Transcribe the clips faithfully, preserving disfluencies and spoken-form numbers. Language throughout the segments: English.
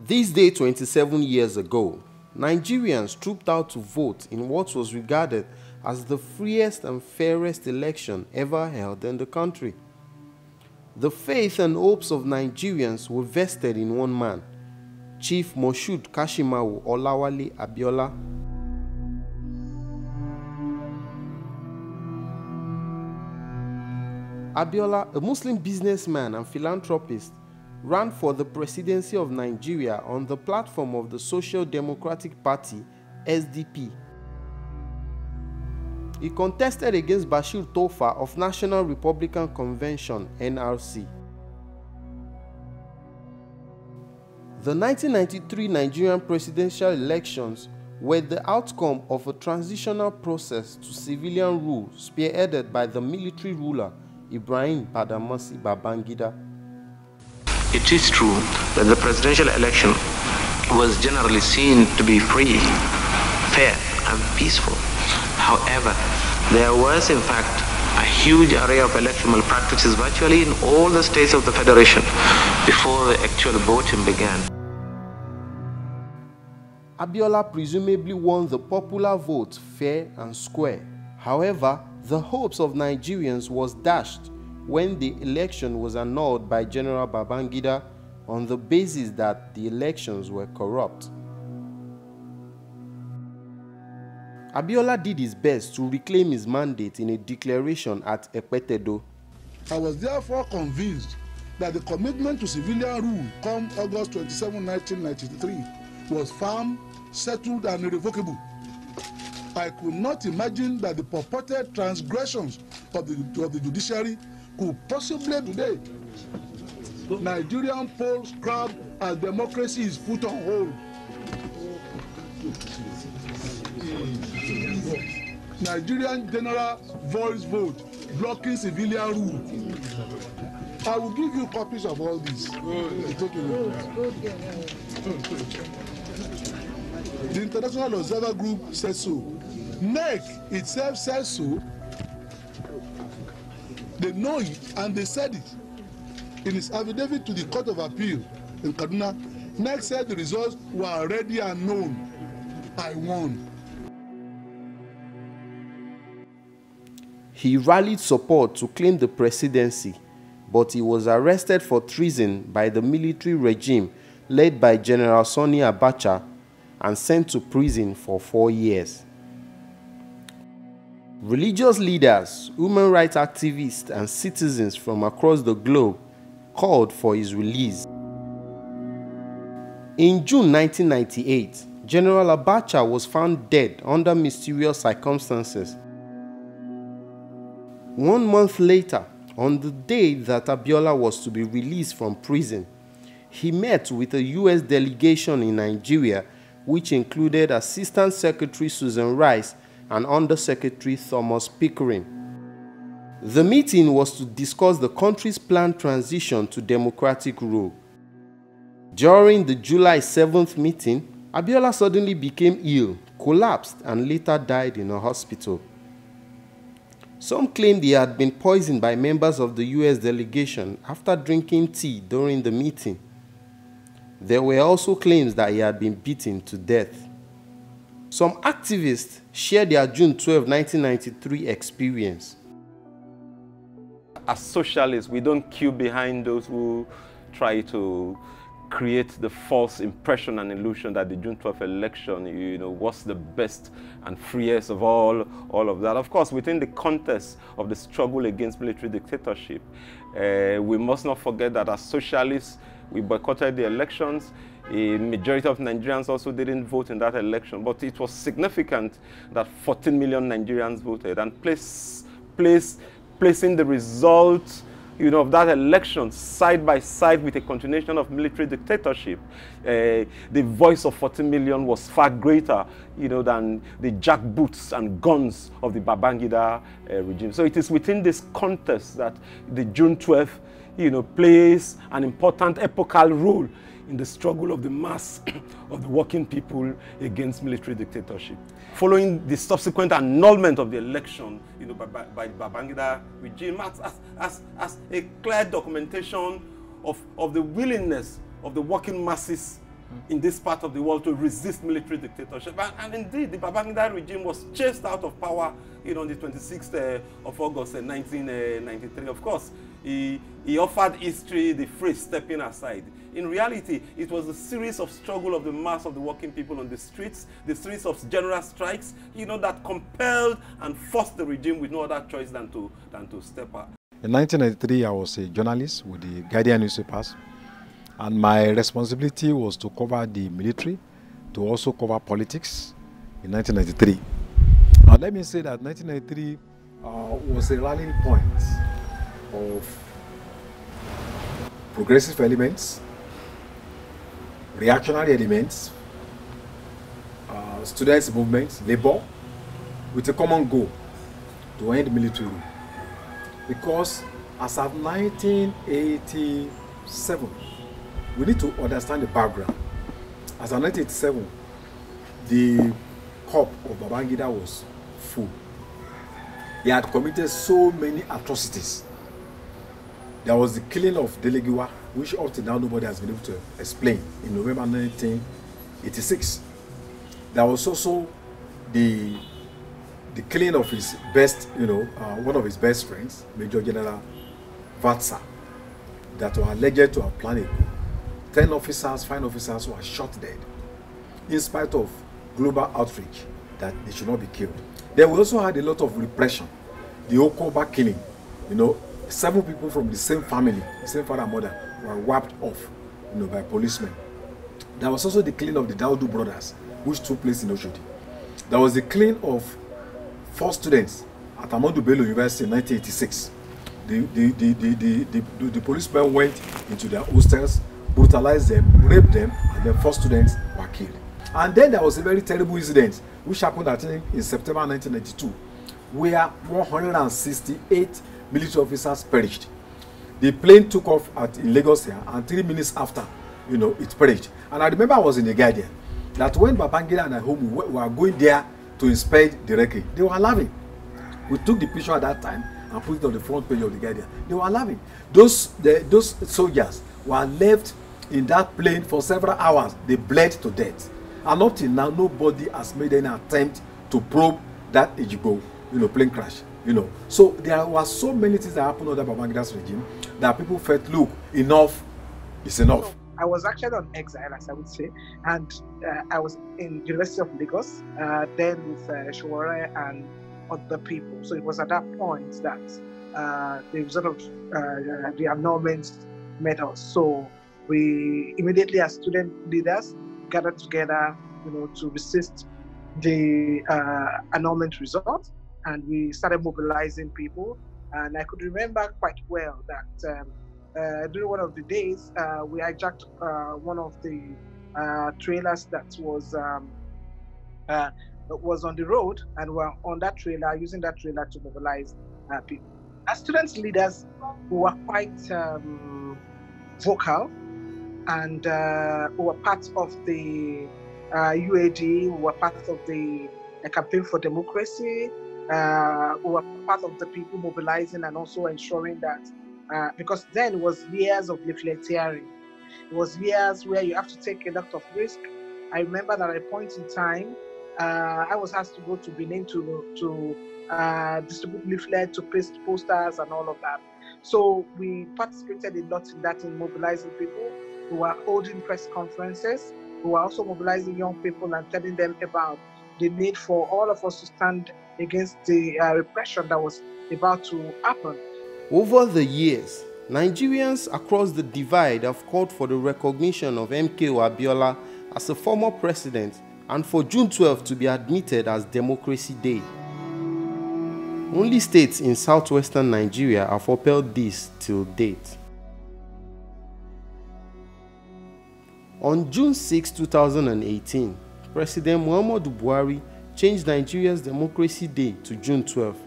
This day twenty-seven years ago, Nigerians trooped out to vote in what was regarded as the freest and fairest election ever held in the country. The faith and hopes of Nigerians were vested in one man, Chief Moshood Kashimawo Olawole Abiola. Abiola, a Muslim businessman and philanthropist, ran for the presidency of Nigeria on the platform of the Social Democratic Party, S D P. He contested against Bashir Tofa of National Republican Convention, N R C. The nineteen ninety-three Nigerian presidential elections were the outcome of a transitional process to civilian rule spearheaded by the military ruler, Ibrahim Badamasi Babangida. It is true that the presidential election was generally seen to be free, fair, and peaceful. However, there was in fact a huge array of election malpractices virtually in all the states of the Federation before the actual voting began. Abiola presumably won the popular vote fair and square. However, the hopes of Nigerians was dashed when the election was annulled by General Babangida on the basis that the elections were corrupt. Abiola did his best to reclaim his mandate in a declaration at Epetedo. I was therefore convinced that the commitment to civilian rule come August twenty-seventh, nineteen ninety-three was firm, settled and irrevocable. I could not imagine that the purported transgressions of the, of the judiciary could possibly today. Nigerian polls crabbed as democracy is put on hold. Nigerian general voice vote blocking civilian rule. I will give you copies of all this. It's okay. The International Observer Group says so. N E C itself says so. They know it and they said it. In its affidavit to the Court of Appeal in Kaduna, N E C said the results were already unknown. I won. He rallied support to claim the presidency, but he was arrested for treason by the military regime led by General Sani Abacha and sent to prison for four years. Religious leaders, human rights activists, and citizens from across the globe called for his release. In June nineteen ninety-eight, General Abacha was found dead under mysterious circumstances. One month later, on the day that Abiola was to be released from prison, he met with a U S delegation in Nigeria, which included Assistant Secretary Susan Rice and Undersecretary Thomas Pickering. The meeting was to discuss the country's planned transition to democratic rule. During the July seventh meeting, Abiola suddenly became ill, collapsed, and later died in a hospital. Some claimed he had been poisoned by members of the U S delegation after drinking tea during the meeting. There were also claims that he had been beaten to death. Some activists shared their June twelfth, nineteen ninety-three experience. As socialists, we don't queue behind those who try to create the false impression and illusion that the June twelfth election, you know, was the best and freest of all, all of that. Of course, within the context of the struggle against military dictatorship, uh, we must not forget that as socialists, we boycotted the elections. A majority of Nigerians also didn't vote in that election, but it was significant that fourteen million Nigerians voted, and place, place, placing the result, you know, of that election side by side with a continuation of military dictatorship. Uh, the voice of fourteen million was far greater, you know, than the jackboots and guns of the Babangida uh, regime. So it is within this context that the June twelfth, you know, plays an important epochal role in the struggle of the mass of the working people against military dictatorship. Following the subsequent annulment of the election, you know, by, by, by the Babangida regime, as, as, as a clear documentation of, of the willingness of the working masses in this part of the world to resist military dictatorship. And, and indeed, the Babangida regime was chased out of power, you know, on the twenty-sixth uh, of August uh, nineteen ninety-three. Of course, he, he offered history the phrase stepping aside. In reality, it was a series of struggle of the mass of the working people on the streets, the series of general strikes, you know, that compelled and forced the regime with no other choice than to, than to step up. In nineteen ninety-three, I was a journalist with the Guardian Newspapers, and my responsibility was to cover the military, to also cover politics in nineteen ninety-three. Now, let me say that nineteen ninety-three uh, was a rallying point of progressive elements, reactionary elements, uh, students' movements, labor, with a common goal to end military rule. Because as of nineteen eighty-seven, we need to understand the background. As of nineteen eighty-seven, the cup of Babangida was full. He had committed so many atrocities. There was the killing of Dele Giwa, which up to now nobody has been able to explain, in November nineteen eighty-six. There was also the the killing of his best, you know, uh, one of his best friends, Major General Vatsa, that were alleged to have planned a coup. Ten officers, fine officers were shot dead, in spite of global outreach that they should not be killed. Then we also had a lot of repression. The Okoba killing, you know, seven people from the same family, the same father and mother, were wiped off, you know, by policemen. There was also the killing of the Daudu brothers, which took place in Oshodi. There was the killing of four students at Ahmadu Bello University in nineteen eighty-six. The, the, the, the, the, the, the, the policemen went into their hostels, brutalized them, raped them, and then four students were killed. And then there was a very terrible incident which happened, I think, in September nineteen ninety-two, where one hundred sixty-eight military officers perished. The plane took off at in Lagos here, and three minutes after, you know, it perished. And I remember I was in the Guardian that when Babangida and I home we were going there to inspect the wreckage, they were laughing. We took the picture at that time and put it on the front page of the Guardian. They were laughing. Those the, those soldiers were left in that plane for several hours. They bled to death, and up till now nobody has made any attempt to probe that Egbo, you know, plane crash, you know. So there were so many things that happened under Babangida's regime that people felt, look, enough is enough. I was actually on exile, as I would say, and uh, I was in the University of Lagos, uh, then with uh, Shwarae and other people. So it was at that point that uh, the sort of uh, the annulments met us. So we immediately, as student leaders, gathered together, you know, to resist the uh, annulment result, and we started mobilizing people. And I could remember quite well that um, uh, during one of the days, uh, we hijacked uh, one of the uh, trailers that was um, uh, was on the road, and we were on that trailer, using that trailer to mobilize uh, people. As student leaders, we were quite Um, vocal, and uh, we were part of the uh, U A D, we were part of the uh, campaign for democracy, uh, we were part of the people mobilizing and also ensuring that, uh, because then it was years of leafleteering, it was years where you have to take a lot of risk. I remember that at a point in time, uh, I was asked to go to Benin to, to uh, distribute leaflets, to paste posters and all of that. So we participated a lot in that, in mobilizing people. We were holding press conferences. We were also mobilizing young people and telling them about the need for all of us to stand against the uh, repression that was about to happen. Over the years, Nigerians across the divide have called for the recognition of M K O Abiola as a former president, and for June twelfth to be admitted as Democracy Day. Only states in southwestern Nigeria have upheld this till date. On June sixth two thousand eighteen, President Muhammadu Buhari changed Nigeria's Democracy Day to June twelfth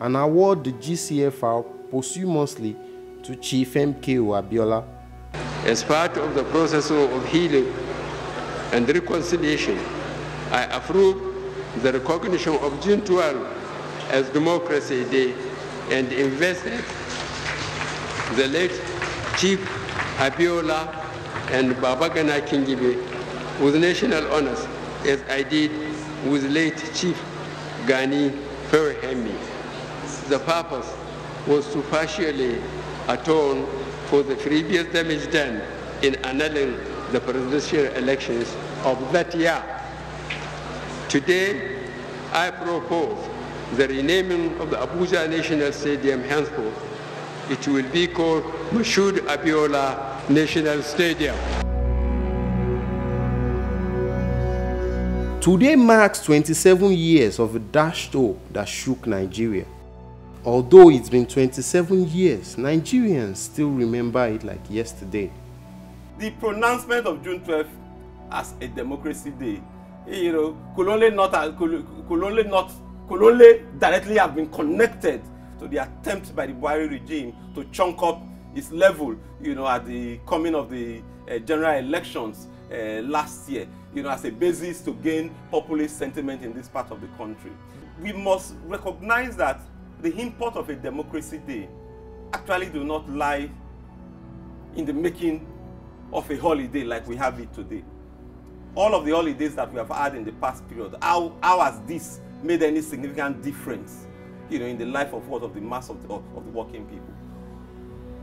and awarded the G C F R posthumously to Chief M K O Abiola. As part of the process of healing and reconciliation, I approve the recognition of June twelfth as Democracy Day, and invested the late Chief Abiola and Babagana Kingibe with national honors as I did with late Chief Gani Fawehinmi. The purpose was to partially atone for the previous damage done in annulling the presidential elections of that year. Today, I propose the renaming of the Abuja National Stadium henceforth. It will be called Moshood Abiola National Stadium. Today marks twenty-seven years of a dashed hope that shook Nigeria. Although it's been twenty-seven years, Nigerians still remember it like yesterday. The pronouncement of June twelfth as a democracy day, you know, could only not, could, could only not, could only directly have been connected to the attempt by the Buhari regime to chunk up its level, you know, at the coming of the uh, general elections uh, last year, you know, as a basis to gain populist sentiment in this part of the country. We must recognize that the import of a democracy day actually do not lie in the making of a holiday like we have it today. All of the holidays that we have had in the past period, how, how has this made any significant difference, you know, in the life of what of the mass of the, of, of the working people?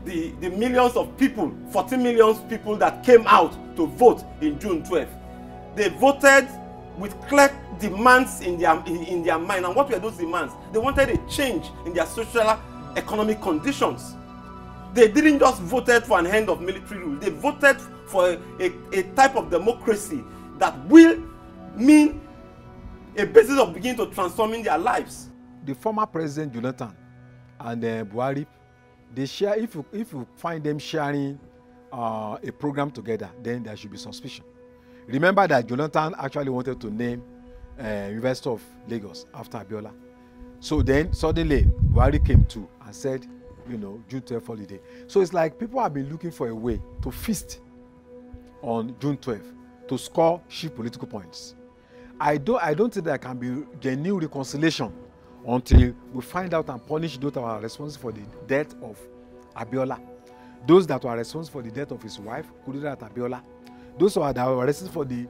The, the millions of people, forty million people that came out to vote in June twelfth, they voted with clear demands in their, in, in their mind. And what were those demands? They wanted a change in their social economic conditions. They didn't just vote for an end of military rule. They voted for a, a, a type of democracy that will mean a basis of beginning to transforming their lives. The former President Jonathan and uh, Buhari, they share, if you, if you find them sharing uh, a program together, then there should be suspicion. Remember that Jonathan actually wanted to name uh, University of Lagos after Abiola. So then suddenly Buhari came to and said, you know, June twelfth holiday. So it's like people have been looking for a way to feast on June twelfth to score cheap political points. I don't, I don't think there can be genuine reconciliation until we find out and punish those that are responsible for the death of Abiola, those that were responsible for the death of his wife, Kudirat Abiola, those who are arrested for the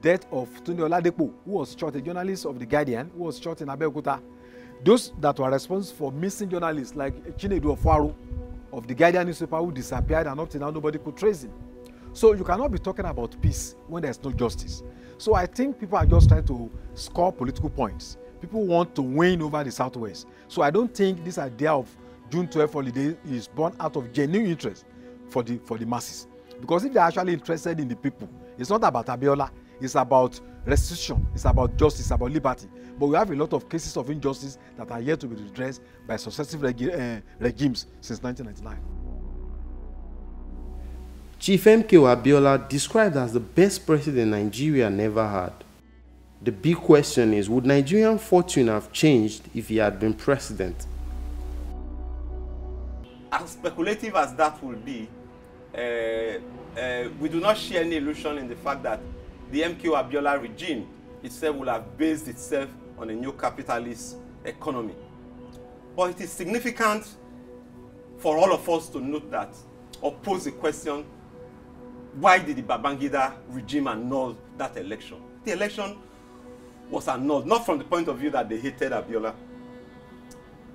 death of Tony Ola Depo, who was shot, a journalist of the Guardian, who was shot in Abeokuta. Those that were responsible for missing journalists like Chinedu Ofoedu of the Guardian newspaper, who disappeared and up till now nobody could trace him. So you cannot be talking about peace when there's no justice. So I think people are just trying to score political points. People want to win over the Southwest. So I don't think this idea of June twelfth holiday is born out of genuine interest for the, for the masses. Because if they're actually interested in the people, it's not about Abiola, it's about restitution, it's about justice, about liberty. But we have a lot of cases of injustice that are yet to be redressed by successive regi uh, regimes since nineteen ninety-nine. Chief M K O Abiola, described as the best president Nigeria never had. The big question is, would Nigerian fortune have changed if he had been president? As speculative as that will be, Uh, uh, we do not share any illusion in the fact that the M K O Abiola regime itself will have based itself on a new capitalist economy. But it is significant for all of us to note that, or pose the question, why did the Babangida regime annul that election? The election was annulled, not from the point of view that they hated Abiola.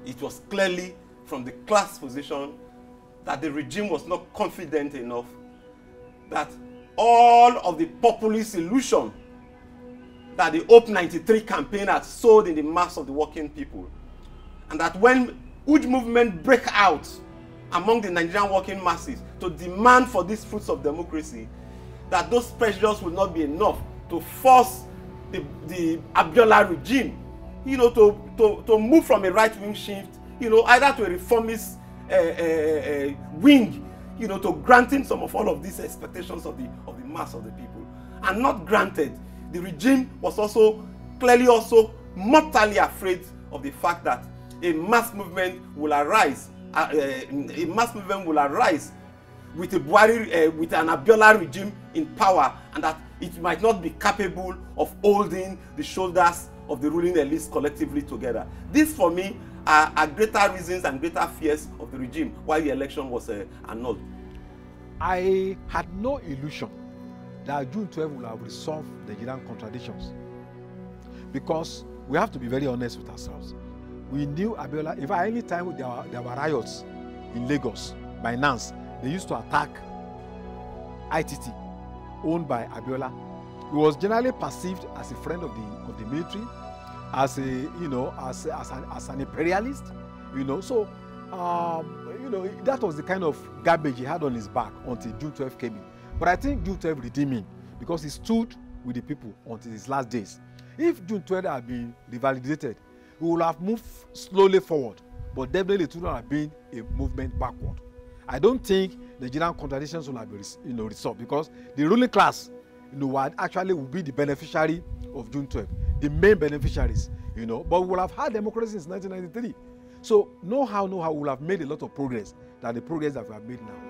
It was clearly from the class position that the regime was not confident enough that all of the populist illusion that the Hope ninety-three campaign had sold in the mass of the working people, and that when huge movement break out among the Nigerian working masses to demand for these fruits of democracy, that those pressures would not be enough to force the, the Abiola regime, you know, to, to, to move from a right-wing shift, you know, either to a reformist Uh, uh, uh, wing, you know, to granting some of all of these expectations of the of the mass of the people, and not granted. The regime was also clearly also mortally afraid of the fact that a mass movement will arise, uh, uh, a mass movement will arise with a Buhari, uh, with an Abiola regime in power, and that it might not be capable of holding the shoulders of the ruling elites collectively together. This, for me, are, are greater reasons and greater fears of the regime why the election was uh, annulled. I had no illusion that June twelfth will have resolved the Nigerian contradictions. Because we have to be very honest with ourselves. We knew Abiola, if at any time there were, there were riots in Lagos, by Nance, they used to attack I T T, owned by Abiola. He was generally perceived as a friend of the, of the military, as a, you know, as, as, an, as an imperialist, you know. So, um, you know, that was the kind of garbage he had on his back until June twelfth came in. But I think June twelfth redeemed him because he stood with the people until his last days. If June twelfth had been revalidated, we would have moved slowly forward, but definitely it would not have been a movement backward. I don't think the Nigerian contradictions will have been, you know, resolved because the ruling class, you know, would actually will be the beneficiary of June twelfth, the main beneficiaries, you know. But we will have had democracy since nineteen ninety-three. So no how, no how, we will have made a lot of progress than the progress that we have made now.